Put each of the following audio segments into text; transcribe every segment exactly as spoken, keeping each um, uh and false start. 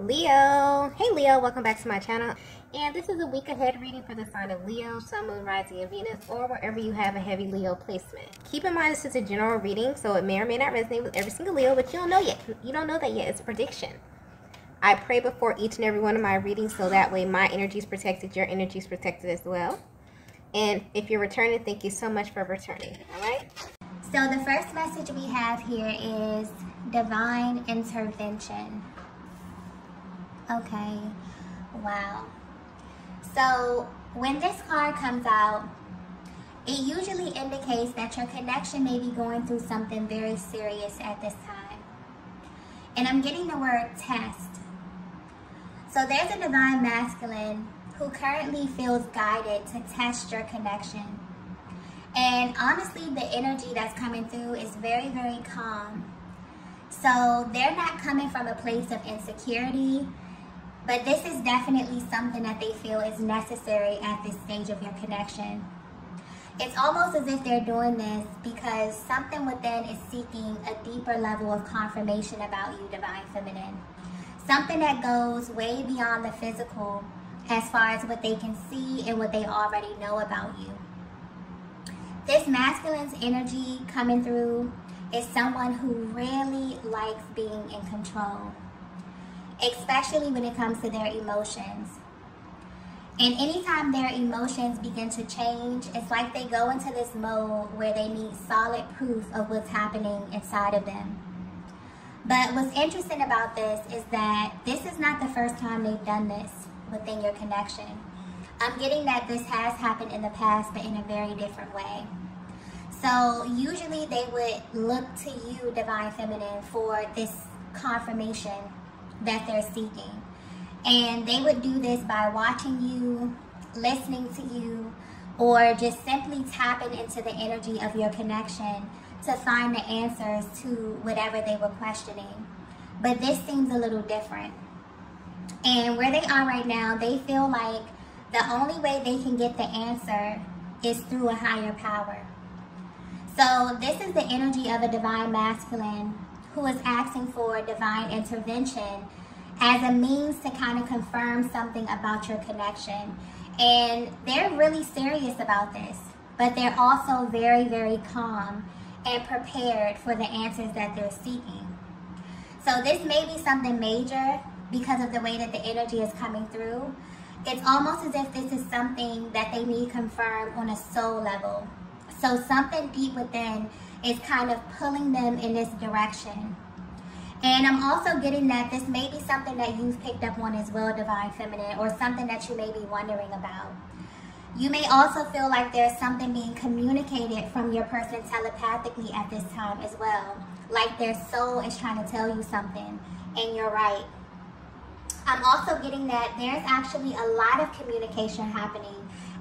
Leo. Hey Leo, welcome back to my channel. And this is a week ahead reading for the sign of Leo, Sun, Moon, Rising, and Venus, or wherever you have a heavy Leo placement. Keep in mind this is a general reading, so it may or may not resonate with every single Leo, but you don't know yet. You don't know that yet. It's a prediction. I pray before each and every one of my readings, so that way my energy is protected, your energy is protected as well. And if you're returning, thank you so much for returning. All right? So the first message we have here is divine intervention. Okay, wow. So when this card comes out, it usually indicates that your connection may be going through something very serious at this time. And I'm getting the word test. So there's a divine masculine who currently feels guided to test your connection. And honestly, the energy that's coming through is very, very calm. So they're not coming from a place of insecurity, but this is definitely something that they feel is necessary at this stage of your connection. It's almost as if they're doing this because something within is seeking a deeper level of confirmation about you, Divine Feminine. Something that goes way beyond the physical as far as what they can see and what they already know about you. This masculine's energy coming through is someone who really likes being in control, especially when it comes to their emotions. And anytime their emotions begin to change, it's like they go into this mode where they need solid proof of what's happening inside of them. But what's interesting about this is that this is not the first time they've done this within your connection. I'm getting that this has happened in the past, but in a very different way. So usually they would look to you, Divine Feminine, for this confirmation that they're seeking. And they would do this by watching you, listening to you, or just simply tapping into the energy of your connection to find the answers to whatever they were questioning. But this seems a little different. And where they are right now, they feel like the only way they can get the answer is through a higher power. So this is the energy of a divine masculine who is asking for divine intervention as a means to kind of confirm something about your connection. And they're really serious about this, but they're also very, very calm and prepared for the answers that they're seeking. So this may be something major because of the way that the energy is coming through. It's almost as if this is something that they need confirmed on a soul level. So something deep within is kind of pulling them in this direction. And I'm also getting that this may be something that you've picked up on as well, Divine Feminine, or something that you may be wondering about. You may also feel like there's something being communicated from your person telepathically at this time as well. Like their soul is trying to tell you something, and you're right. I'm also getting that there's actually a lot of communication happening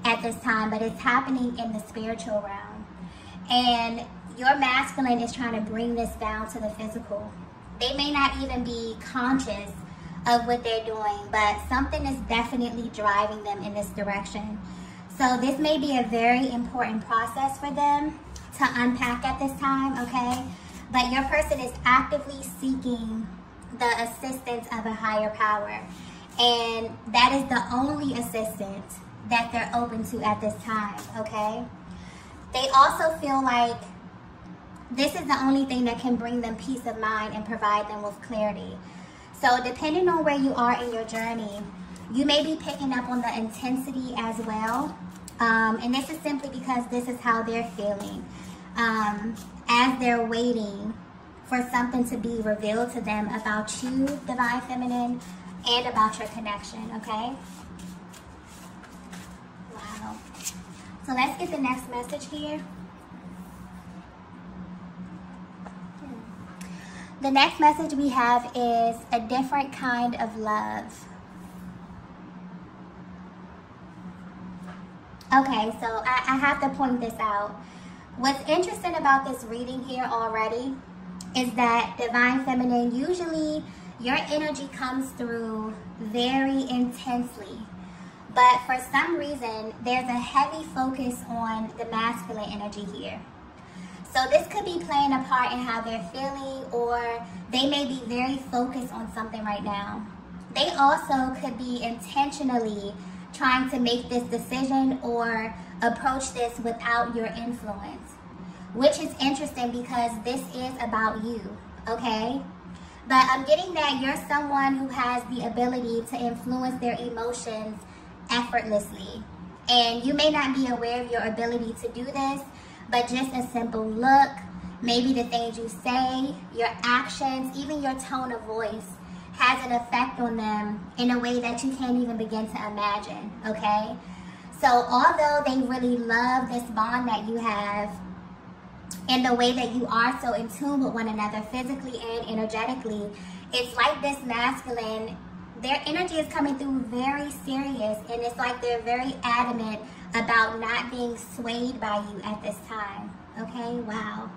at this time, but it's happening in the spiritual realm. And your masculine is trying to bring this down to the physical. They may not even be conscious of what they're doing, but something is definitely driving them in this direction. So this may be a very important process for them to unpack at this time, okay? But your person is actively seeking the assistance of a higher power. And that is the only assistance that they're open to at this time, okay? They also feel like this is the only thing that can bring them peace of mind and provide them with clarity. So depending on where you are in your journey, you may be picking up on the intensity as well. Um, and this is simply because this is how they're feeling um, as they're waiting for something to be revealed to them about you, Divine Feminine, and about your connection, okay? So let's get the next message here. The next message we have is a different kind of love. Okay, so I, I have to point this out. What's interesting about this reading here already is that Divine Feminine, usually your energy comes through very intensely. But for some reason, there's a heavy focus on the masculine energy here. So this could be playing a part in how they're feeling, or they may be very focused on something right now. they also could be intentionally trying to make this decision or approach this without your influence, which is interesting because this is about you, okay? But I'm getting that you're someone who has the ability to influence their emotions effortlessly. And you may not be aware of your ability to do this, but just a simple look, maybe the things you say, your actions, even your tone of voice has an effect on them in a way that you can't even begin to imagine, okay? So although they really love this bond that you have, and the way that you are so in tune with one another physically and energetically, it's like this masculine, their energy is coming through very serious, and it's like they're very adamant about not being swayed by you at this time, okay? Wow.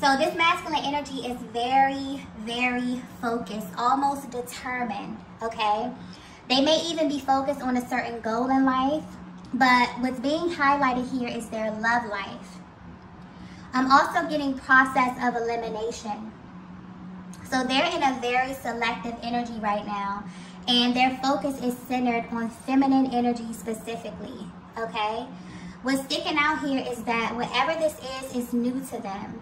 So this masculine energy is very, very focused, almost determined, okay? They may even be focused on a certain goal in life, but what's being highlighted here is their love life. I'm also getting process of elimination. So they're in a very selective energy right now, and their focus is centered on feminine energy specifically, okay? What's sticking out here is that whatever this is, is new to them.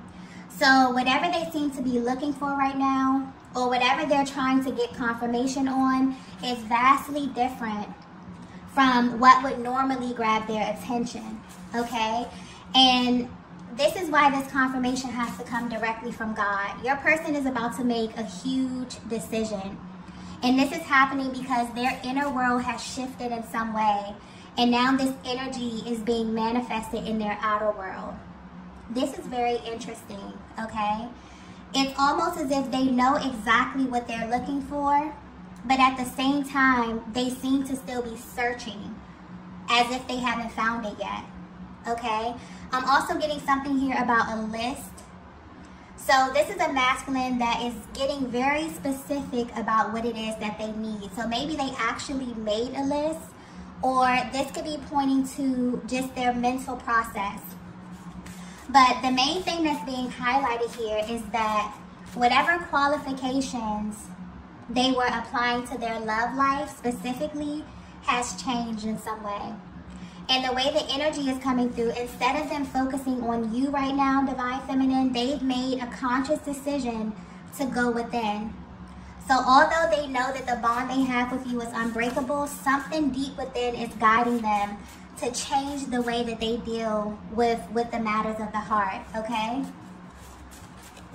So whatever they seem to be looking for right now, or whatever they're trying to get confirmation on, is vastly different from what would normally grab their attention, okay? And this is why this confirmation has to come directly from God. Your person is about to make a huge decision. And this is happening because their inner world has shifted in some way. And now this energy is being manifested in their outer world. This is very interesting, okay? It's almost as if they know exactly what they're looking for, but at the same time, they seem to still be searching as if they haven't found it yet, okay? I'm also getting something here about a list. So this is a masculine that is getting very specific about what it is that they need. So maybe they actually made a list, or this could be pointing to just their mental process. But the main thing that's being highlighted here is that whatever qualifications they were applying to their love life specifically has changed in some way. And the way the energy is coming through, instead of them focusing on you right now, Divine Feminine, they've made a conscious decision to go within. So although they know that the bond they have with you is unbreakable, something deep within is guiding them to change the way that they deal with, with the matters of the heart, okay?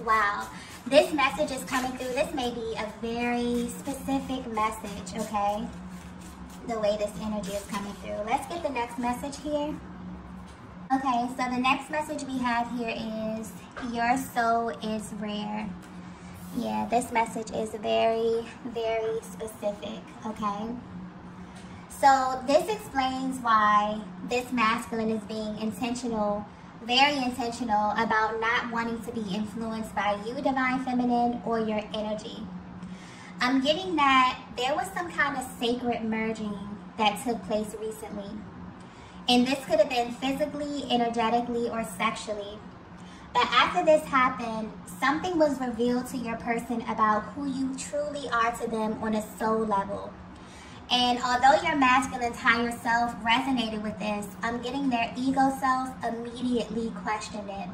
Wow. This message is coming through. This may be a very specific message, okay? The way this energy is coming through. Let's get the next message here. Okay, so the next message we have here is your soul is rare. Yeah, this message is very, very specific, okay? So this explains why this masculine is being intentional, very intentional about not wanting to be influenced by you, Divine Feminine, or your energy. I'm getting that there was some kind of sacred merging that took place recently. And this could have been physically, energetically, or sexually. But after this happened, something was revealed to your person about who you truly are to them on a soul level. And although your masculine's higher self resonated with this, I'm getting their ego self immediately questioned it.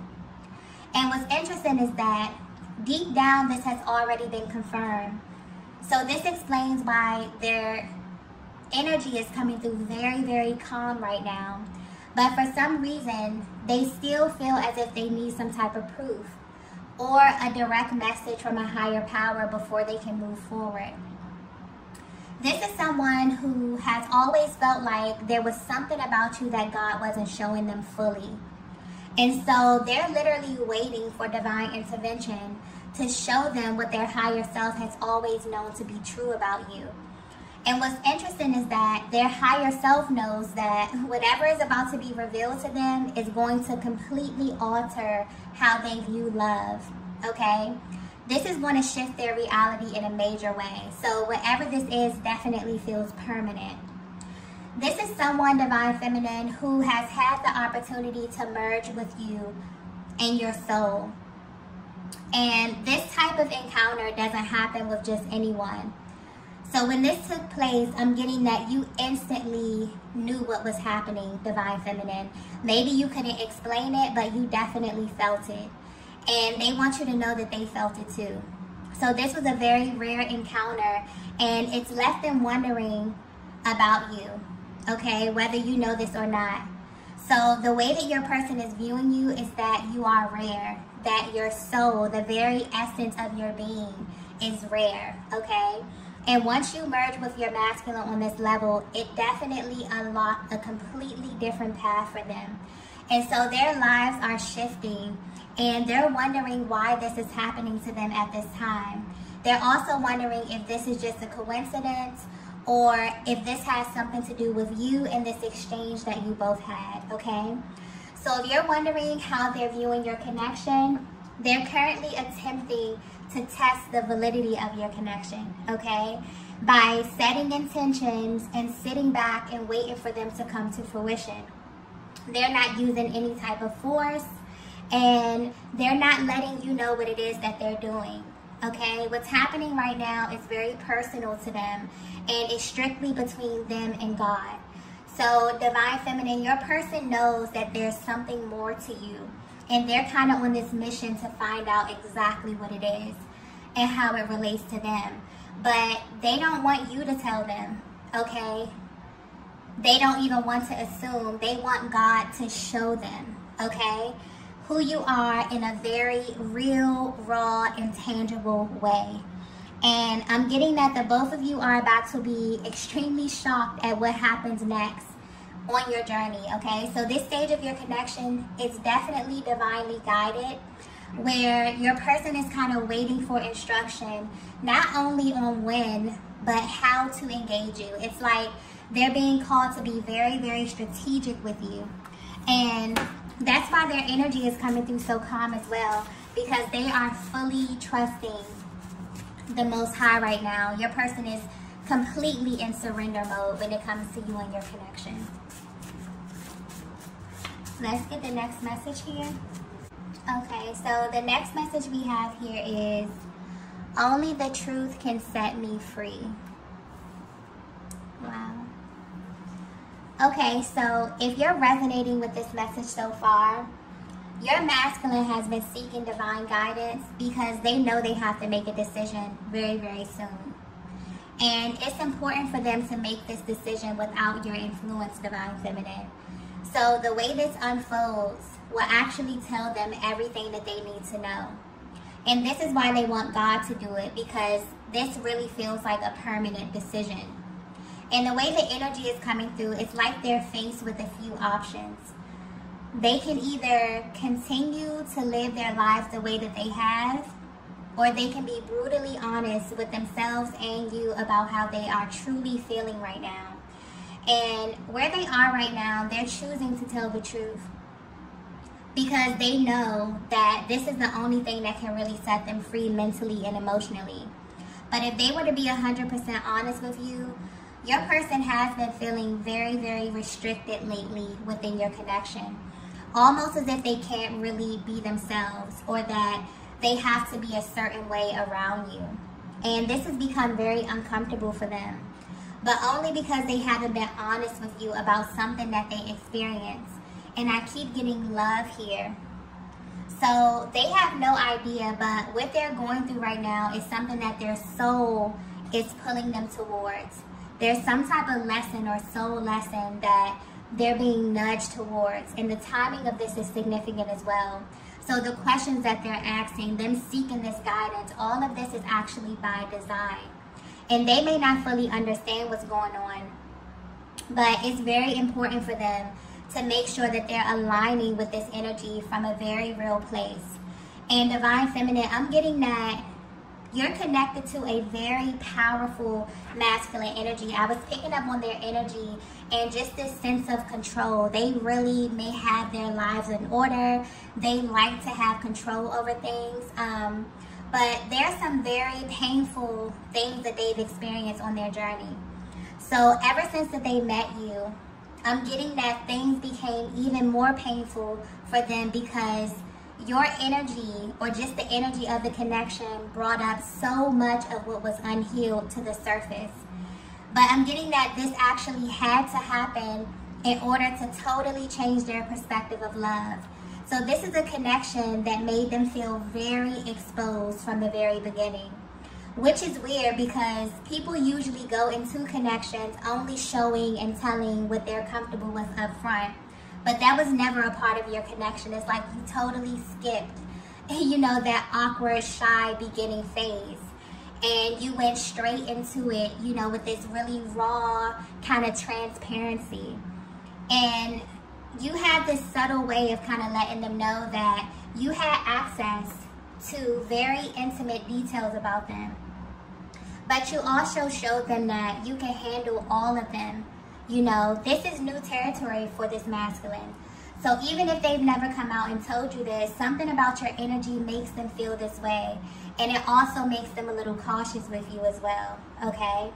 And what's interesting is that deep down, this has already been confirmed. So this explains why their energy is coming through very, very calm right now. But for some reason, they still feel as if they need some type of proof or a direct message from a higher power before they can move forward. This is someone who has always felt like there was something about you that God wasn't showing them fully. And so they're literally waiting for divine intervention to show them what their higher self has always known to be true about you. And what's interesting is that their higher self knows that whatever is about to be revealed to them is going to completely alter how they view love, okay? This is going to shift their reality in a major way. So whatever this is definitely feels permanent. This is someone, Divine Feminine, who has had the opportunity to merge with you and your soul. And this type of encounter doesn't happen with just anyone. So So when this took place, I'm getting that you instantly knew what was happening, Divine Feminine. Maybe you couldn't explain it, but you definitely felt it. And they want you to know that they felt it too. So this was a very rare encounter, and it's left them wondering about you, okay? Whether you know this or not. So the way that your person is viewing you is that you are rare, that your soul, the very essence of your being, is rare, okay? And once you merge with your masculine on this level, it definitely unlocked a completely different path for them. And so their lives are shifting, and they're wondering why this is happening to them at this time. They're also wondering if this is just a coincidence or if this has something to do with you and this exchange that you both had, okay? So if you're wondering how they're viewing your connection, they're currently attempting to test the validity of your connection, okay? By setting intentions and sitting back and waiting for them to come to fruition. They're not using any type of force, and they're not letting you know what it is that they're doing, okay? What's happening right now is very personal to them, and it's strictly between them and God. So, Divine Feminine, your person knows that there's something more to you, and they're kind of on this mission to find out exactly what it is and how it relates to them. But they don't want you to tell them, okay? They don't even want to assume. They want God to show them, okay, who you are in a very real, raw, and tangible way. And I'm getting that the both of you are about to be extremely shocked at what happens next on your journey, okay? So this stage of your connection is definitely divinely guided, where your person is kind of waiting for instruction, not only on when, but how to engage you. It's like they're being called to be very, very strategic with you. And that's why their energy is coming through so calm as well, because they are fully trusting the Most High right now. Your person is completely in surrender mode when it comes to you and your connection. Let's get the next message here. Okay, so the next message we have here is, only the truth can set me free. Wow. Okay, so if you're resonating with this message so far, your masculine has been seeking divine guidance because they know they have to make a decision very, very soon. And it's important for them to make this decision without your influence, Divine Feminine. So the way this unfolds will actually tell them everything that they need to know. And this is why they want God to do it, because this really feels like a permanent decision. And the way the energy is coming through, it's like they're faced with a few options. They can either continue to live their lives the way that they have, or they can be brutally honest with themselves and you about how they are truly feeling right now. And where they are right now, they're choosing to tell the truth, because they know that this is the only thing that can really set them free mentally and emotionally. But if they were to be one hundred percent honest with you, your person has been feeling very, very restricted lately within your connection. Almost as if they can't really be themselves, or that they have to be a certain way around you. And this has become very uncomfortable for them, but only because they haven't been honest with you about something that they experience. And I keep getting love here. So they have no idea, but what they're going through right now is something that their soul is pulling them towards. There's some type of lesson or soul lesson that they're being nudged towards, and the timing of this is significant as well. So the questions that they're asking, them seeking this guidance, all of this is actually by design. And they may not fully understand what's going on, but it's very important for them to make sure that they're aligning with this energy from a very real place. And Divine Feminine, I'm getting that you're connected to a very powerful masculine energy. I was picking up on their energy and just this sense of control. They really may have their lives in order. They like to have control over things. Um, but there are some very painful things that they've experienced on their journey. So ever since that they met you, I'm getting that things became even more painful for them, because your energy, or just the energy of the connection, brought up so much of what was unhealed to the surface. But I'm getting that this actually had to happen in order to totally change their perspective of love. So this is a connection that made them feel very exposed from the very beginning, which is weird because people usually go into connections only showing and telling what they're comfortable with up front. But that was never a part of your connection. It's like you totally skipped, you know, that awkward, shy beginning phase. And you went straight into it, you know, with this really raw kind of transparency. And you had this subtle way of kind of letting them know that you had access to very intimate details about them. But you also showed them that you can handle all of them. You know, this is new territory for this masculine. So even if they've never come out and told you this, something about your energy makes them feel this way. And it also makes them a little cautious with you as well, okay?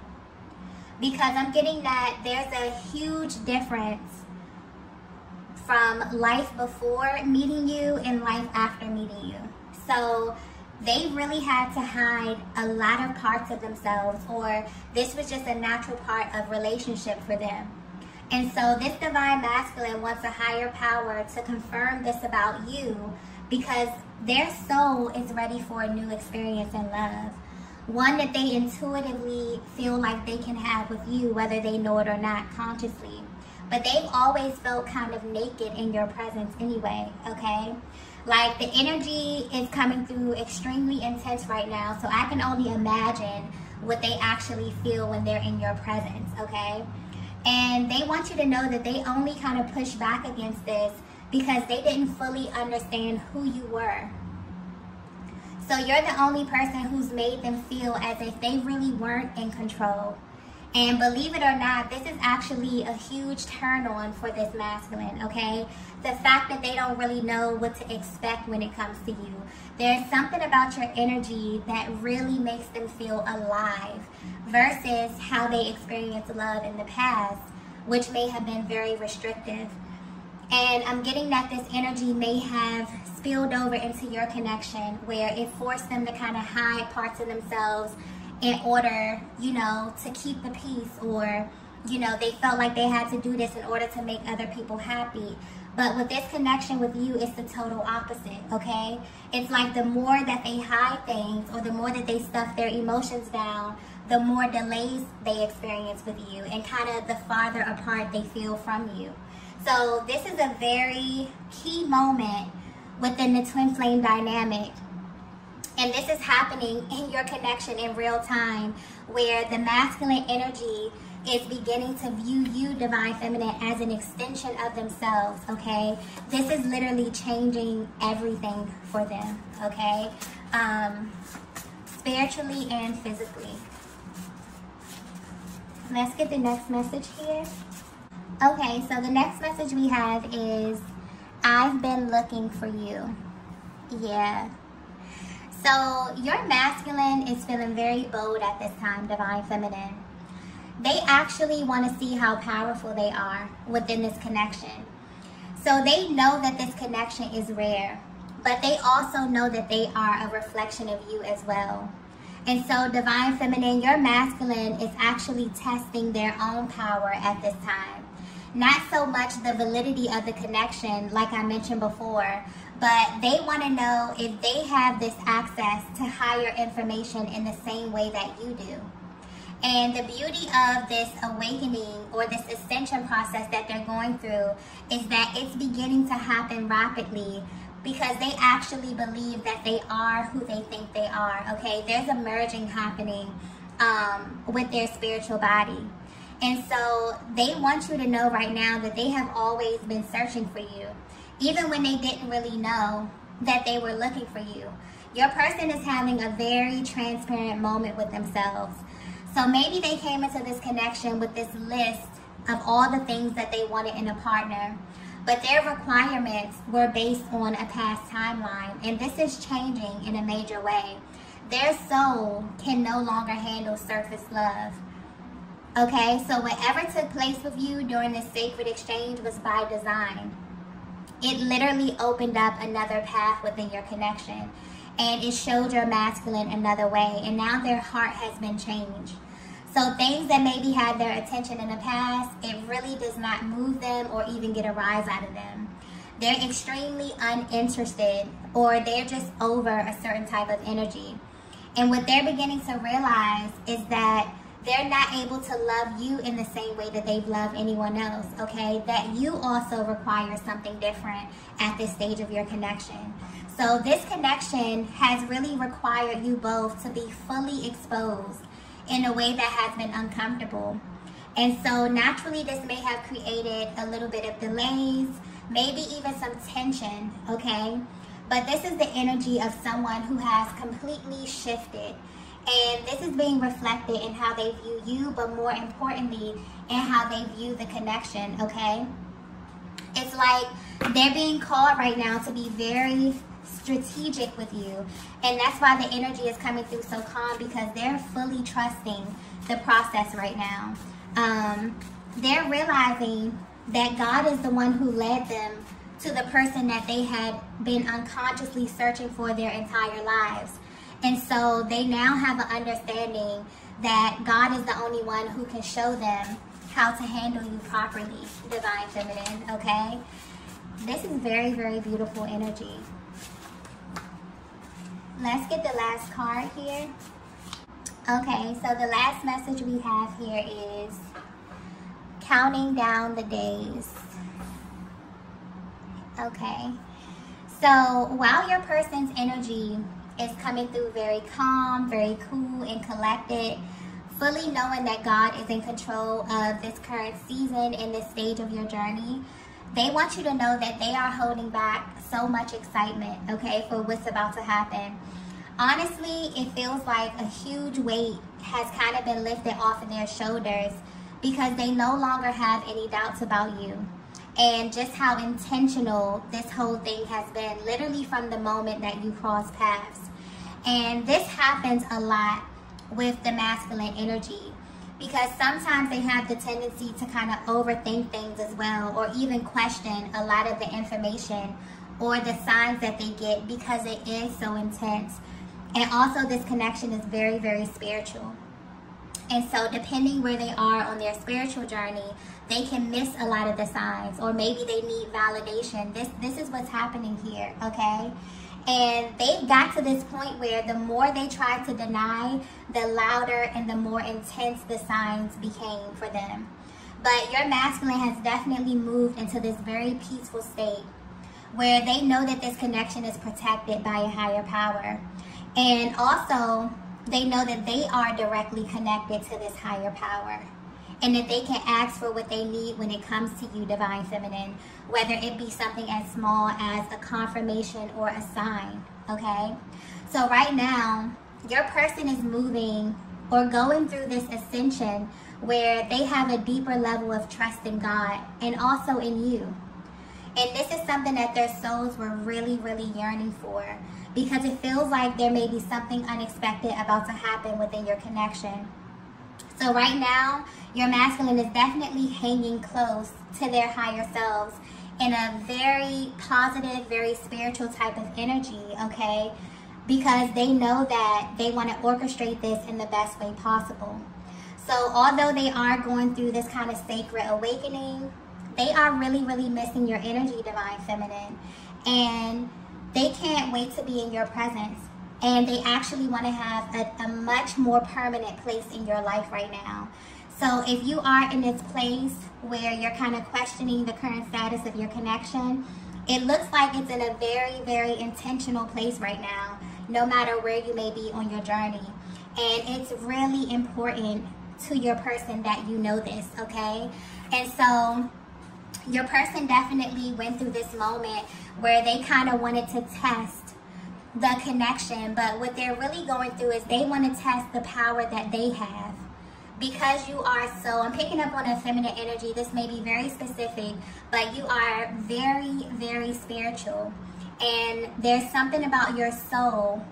Because I'm getting that there's a huge difference from life before meeting you and life after meeting you. So they really had to hide a lot of parts of themselves, or this was just a natural part of relationship for them. And so this divine masculine wants a higher power to confirm this about you, because their soul is ready for a new experience in love, one that they intuitively feel like they can have with you, whether they know it or not consciously. But they've always felt kind of naked in your presence anyway, okay? Like, the energy is coming through extremely intense right now, so I can only imagine what they actually feel when they're in your presence, okay? And they want you to know that they only kind of push back against this because they didn't fully understand who you were. So you're the only person who's made them feel as if they really weren't in control. And believe it or not, this is actually a huge turn on for this masculine, okay? The fact that they don't really know what to expect when it comes to you. There's something about your energy that really makes them feel alive versus how they experienced love in the past, which may have been very restrictive. And I'm getting that this energy may have spilled over into your connection, where it forced them to kind of hide parts of themselves in order, you know, to keep the peace, or, you know, they felt like they had to do this in order to make other people happy. But with this connection with you, it's the total opposite, okay? It's like the more that they hide things, or the more that they stuff their emotions down, the more delays they experience with you, and kind of the farther apart they feel from you. So this is a very key moment within the twin flame dynamic. And this is happening in your connection in real time, where the masculine energy is beginning to view you, divine feminine, as an extension of themselves, okay? This is literally changing everything for them, okay? Um, spiritually and physically. Let's get the next message here. Okay, so the next message we have is, I've been looking for you. Yeah. So your masculine is feeling very bold at this time, divine feminine. They actually want to see how powerful they are within this connection. So they know that this connection is rare, but they also know that they are a reflection of you as well. And so, divine feminine, your masculine is actually testing their own power at this time. Not so much the validity of the connection, like I mentioned before, but they want to know if they have this access to higher information in the same way that you do. And the beauty of this awakening, or this ascension process that they're going through, is that it's beginning to happen rapidly, because they actually believe that they are who they think they are, okay? There's a merging happening um, with their spiritual body. And so they want you to know right now that they have always been searching for you, even when they didn't really know that they were looking for you. Your person is having a very transparent moment with themselves. So maybe they came into this connection with this list of all the things that they wanted in a partner, but their requirements were based on a past timeline, and this is changing in a major way. Their soul can no longer handle surface love. Okay, so whatever took place with you during this sacred exchange was by design. it literally opened up another path within your connection, and it showed your masculine another way, and now their heart has been changed. So things that maybe had their attention in the past, it really does not move them or even get a rise out of them. They're extremely uninterested, or they're just over a certain type of energy. And what they're beginning to realize is that they're not able to love you in the same way that they've loved anyone else, okay? That you also require something different at this stage of your connection. So this connection has really required you both to be fully exposed in a way that has been uncomfortable. And so naturally, this may have created a little bit of delays, maybe even some tension, okay? But this is the energy of someone who has completely shifted. And this is being reflected in how they view you, but more importantly, in how they view the connection, okay? It's like they're being called right now to be very strategic with you. And that's why the energy is coming through so calm, because they're fully trusting the process right now. Um, they're realizing that God is the one who led them to the person that they had been unconsciously searching for their entire lives. And so they now have an understanding that God is the only one who can show them how to handle you properly, Divine Feminine, okay? This is very, very beautiful energy. Let's get the last card here. Okay, so the last message we have here is counting down the days. Okay, so while your person's energy is coming through very calm, very cool, and collected, fully knowing that God is in control of this current season and this stage of your journey, they want you to know that they are holding back so much excitement, okay, for what's about to happen. Honestly, it feels like a huge weight has kind of been lifted off of their shoulders, because they no longer have any doubts about you and just how intentional this whole thing has been, literally from the moment that you cross paths. And this happens a lot with the masculine energy, because sometimes they have the tendency to kind of overthink things as well, or even question a lot of the information or the signs that they get, because it is so intense. And also, this connection is very, very spiritual. And so depending where they are on their spiritual journey, they can miss a lot of the signs, or maybe they need validation. This this is what's happening here, okay? And they've got to this point where the more they try to deny, the louder and the more intense the signs became for them. But your masculine has definitely moved into this very peaceful state where they know that this connection is protected by a higher power. And also, they know that they are directly connected to this higher power, and that they can ask for what they need when it comes to you, Divine Feminine, whether it be something as small as a confirmation or a sign, okay? So right now, your person is moving or going through this ascension where they have a deeper level of trust in God and also in you. And this is something that their souls were really, really yearning for, because it feels like there may be something unexpected about to happen within your connection. So right now, your masculine is definitely hanging close to their higher selves in a very positive, very spiritual type of energy, okay? Because they know that they want to orchestrate this in the best way possible. So although they are going through this kind of sacred awakening, they are really, really missing your energy, Divine Feminine. And they can't wait to be in your presence. And they actually want to have a, a much more permanent place in your life right now. So if you are in this place where you're kind of questioning the current status of your connection, it looks like it's in a very, very intentional place right now, no matter where you may be on your journey. And it's really important to your person that you know this, okay? And so your person definitely went through this moment where they kind of wanted to test the connection, but what they're really going through is they want to test the power that they have, because you are so, I'm picking up on a feminine energy, this may be very specific, but you are very, very spiritual, and there's something about your soul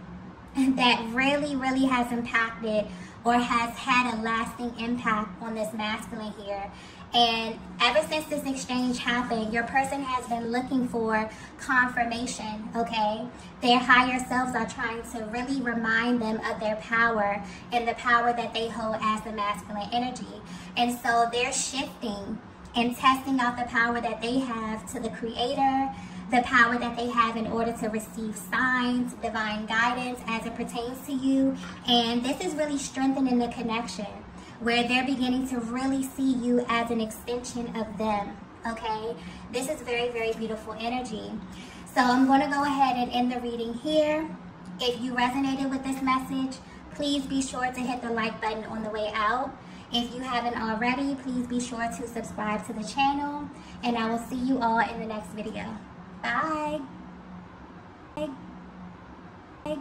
that really, really has impacted or has had a lasting impact on this masculine here. And ever since this exchange happened, your person has been looking for confirmation, okay? Their higher selves are trying to really remind them of their power and the power that they hold as the masculine energy. And so they're shifting and testing out the power that they have to the Creator, the power that they have in order to receive signs, divine guidance as it pertains to you. And this is really strengthening the connection, where they're beginning to really see you as an extension of them, okay? This is very, very beautiful energy. So I'm gonna go ahead and end the reading here. If you resonated with this message, please be sure to hit the like button on the way out. If you haven't already, please be sure to subscribe to the channel, and I will see you all in the next video. Bye.